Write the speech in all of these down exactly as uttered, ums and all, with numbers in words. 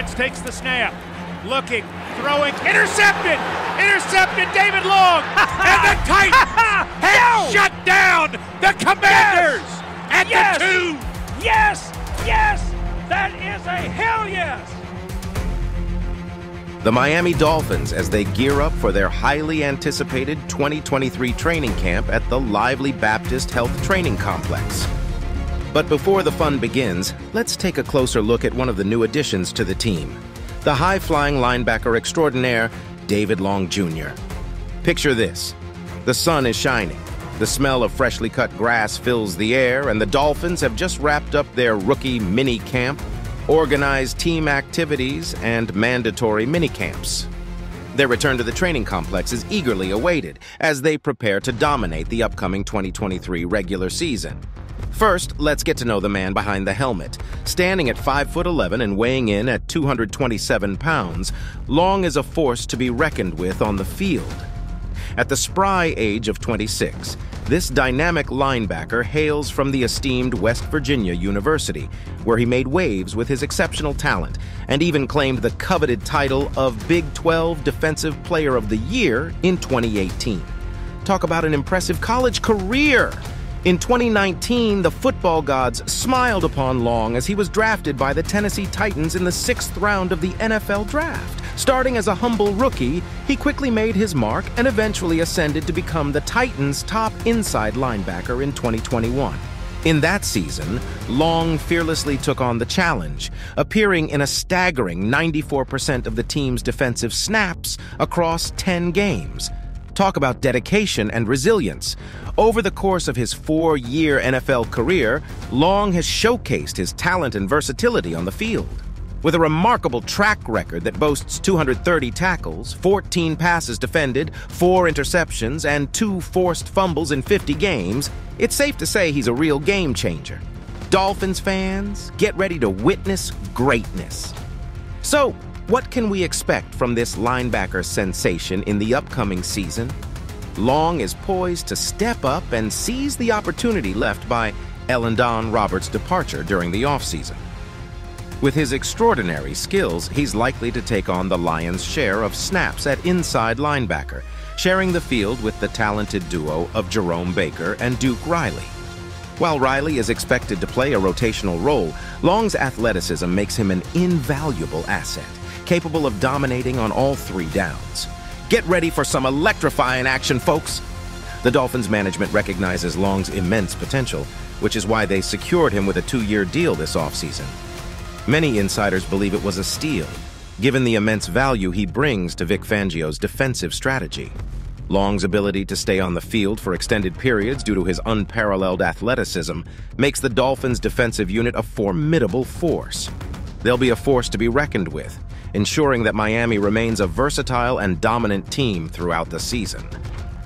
Wentz takes the snap, looking, throwing, intercepted! Intercepted, David Long! And the Titans have no! shut down the Commanders yes! at yes! the two! Yes! Yes! That is a hell yes! The Miami Dolphins, as they gear up for their highly anticipated twenty twenty-three training camp at the Lively Baptist Health Training Complex. But before the fun begins, let's take a closer look at one of the new additions to the team, the high-flying linebacker extraordinaire, David Long Junior Picture this. The sun is shining, the smell of freshly cut grass fills the air, and the Dolphins have just wrapped up their rookie mini camp, organized team activities, and mandatory minicamps. Their return to the training complex is eagerly awaited as they prepare to dominate the upcoming twenty twenty-three regular season. First, let's get to know the man behind the helmet. Standing at five foot eleven and weighing in at two hundred twenty-seven pounds, Long is a force to be reckoned with on the field. At the spry age of twenty-six, this dynamic linebacker hails from the esteemed West Virginia University, where he made waves with his exceptional talent and even claimed the coveted title of Big twelve Defensive Player of the Year in twenty eighteen. Talk about an impressive college career! In twenty nineteen, the football gods smiled upon Long as he was drafted by the Tennessee Titans in the sixth round of the N F L draft. Starting as a humble rookie, he quickly made his mark and eventually ascended to become the Titans' top inside linebacker in twenty twenty-one. In that season, Long fearlessly took on the challenge, appearing in a staggering ninety-four percent of the team's defensive snaps across ten games. Talk about dedication and resilience. Over the course of his four-year N F L career, Long has showcased his talent and versatility on the field. With a remarkable track record that boasts two hundred thirty tackles, fourteen passes defended, four interceptions, and two forced fumbles in fifty games, it's safe to say he's a real game changer. Dolphins fans, get ready to witness greatness. So, what can we expect from this linebacker sensation in the upcoming season? Long is poised to step up and seize the opportunity left by Elandon Roberts' departure during the offseason. With his extraordinary skills, he's likely to take on the Lions' share of snaps at inside linebacker, sharing the field with the talented duo of Jerome Baker and Duke Riley. While Riley is expected to play a rotational role, Long's athleticism makes him an invaluable asset, capable of dominating on all three downs. Get ready for some electrifying action, folks! The Dolphins management recognizes Long's immense potential, which is why they secured him with a two-year deal this offseason. Many insiders believe it was a steal, given the immense value he brings to Vic Fangio's defensive strategy. Long's ability to stay on the field for extended periods due to his unparalleled athleticism makes the Dolphins' defensive unit a formidable force. They'll be a force to be reckoned with, ensuring that Miami remains a versatile and dominant team throughout the season.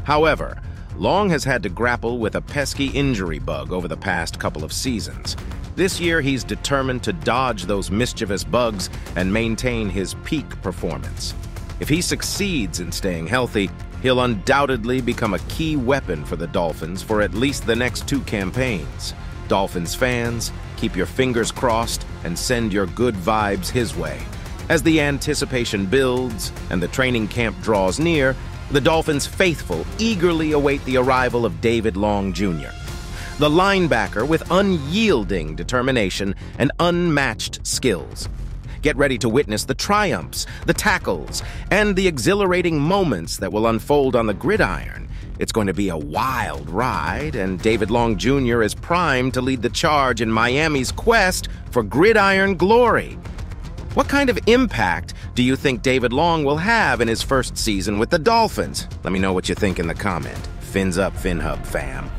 However, Long has had to grapple with a pesky injury bug over the past couple of seasons. This year, he's determined to dodge those mischievous bugs and maintain his peak performance. If he succeeds in staying healthy, he'll undoubtedly become a key weapon for the Dolphins for at least the next two campaigns. Dolphins fans, keep your fingers crossed and send your good vibes his way. As the anticipation builds and the training camp draws near, the Dolphins faithful eagerly await the arrival of David Long Junior The linebacker with unyielding determination and unmatched skills. Get ready to witness the triumphs, the tackles, and the exhilarating moments that will unfold on the gridiron. It's going to be a wild ride, and David Long Junior is primed to lead the charge in Miami's quest for gridiron glory. What kind of impact do you think David Long will have in his first season with the Dolphins? Let me know what you think in the comment. Fins up, FinHub fam.